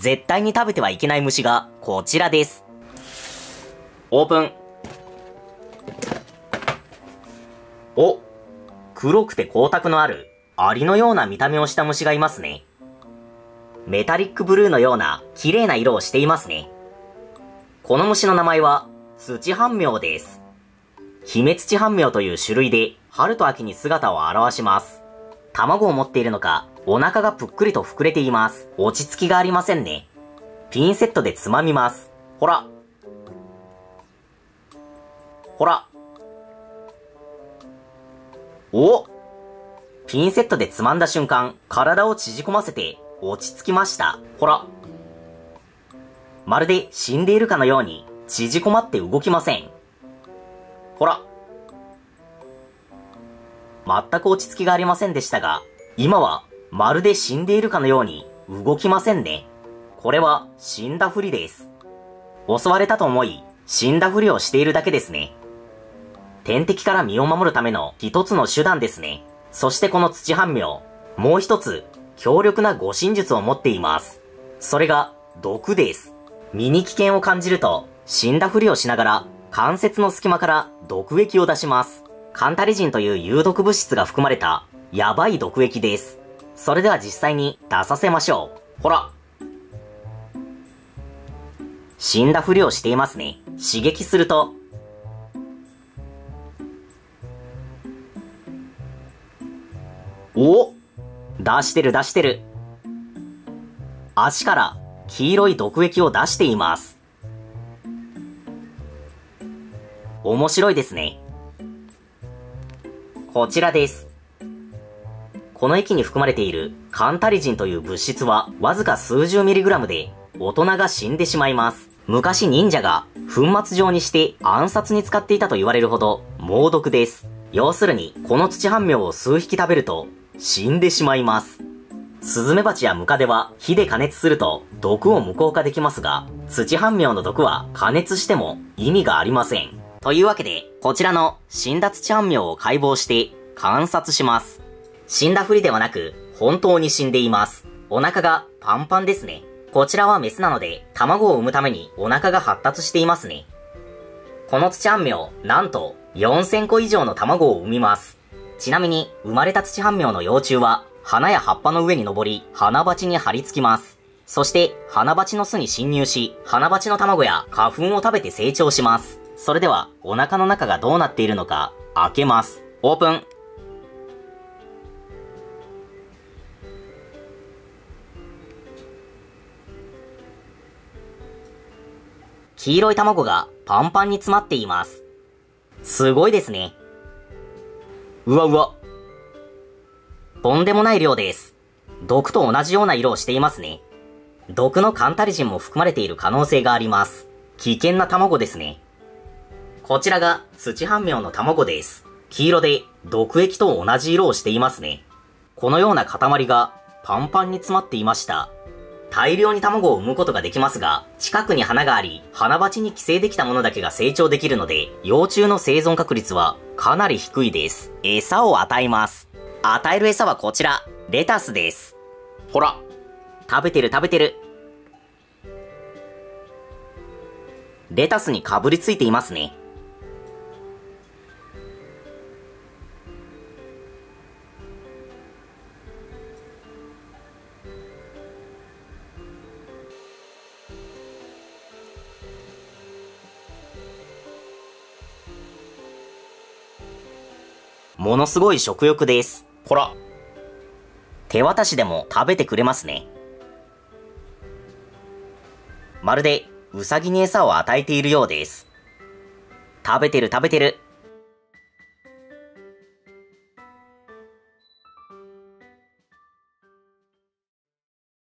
絶対に食べてはいけない虫がこちらです。オープン。お、黒くて光沢のあるアリのような見た目をした虫がいますね。メタリックブルーのような綺麗な色をしていますね。この虫の名前は土半妙です。ヒメツチハンミョウという種類で春と秋に姿を現します。卵を持っているのか、お腹がぷっくりと膨れています。落ち着きがありませんね。ピンセットでつまみます。ほら。ほら。お！ピンセットでつまんだ瞬間、体を縮こませて落ち着きました。ほら。まるで死んでいるかのように縮こまって動きません。ほら。全く落ち着きがありませんでしたが、今はまるで死んでいるかのように動きませんね。これは死んだふりです。襲われたと思い、死んだふりをしているだけですね。天敵から身を守るための一つの手段ですね。そしてこの土半妙、もう一つ強力な護身術を持っています。それが毒です。身に危険を感じると、死んだふりをしながら、関節の隙間から毒液を出します。カンタリジンという有毒物質が含まれたやばい毒液です。それでは実際に出させましょう。ほら。死んだふりをしていますね。刺激すると。お！出してる出してる。足から黄色い毒液を出しています。面白いですね。こちらです。この液に含まれているカンタリジンという物質はわずか数十ミリグラムで大人が死んでしまいます。昔忍者が粉末状にして暗殺に使っていたと言われるほど猛毒です。要するにこの土半妙を数匹食べると死んでしまいます。スズメバチやムカデは火で加熱すると毒を無効化できますが、土半妙の毒は加熱しても意味がありません。というわけで、こちらの死んだ土半妙を解剖して観察します。死んだふりではなく、本当に死んでいます。お腹がパンパンですね。こちらはメスなので、卵を産むためにお腹が発達していますね。この土半妙、なんと4000個以上の卵を産みます。ちなみに、生まれた土半妙の幼虫は、花や葉っぱの上に登り、花鉢に張り付きます。そして、花鉢の巣に侵入し、花鉢の卵や花粉を食べて成長します。それでは、お腹の中がどうなっているのか、開けます。オープン。黄色い卵がパンパンに詰まっています。すごいですね。うわうわ。とんでもない量です。毒と同じような色をしていますね。毒のカンタリジンも含まれている可能性があります。危険な卵ですね。こちらが土半妙の卵です。黄色で毒液と同じ色をしていますね。このような塊がパンパンに詰まっていました。大量に卵を産むことができますが、近くに花があり、花鉢に寄生できたものだけが成長できるので、幼虫の生存確率はかなり低いです。餌を与えます。与える餌はこちら、レタスです。ほら、食べてる食べてる。レタスにかぶりついていますね。ものすごい食欲です。ほら。手渡しでも食べてくれますね。まるでウサギに餌を与えているようです。食べてる食べてる。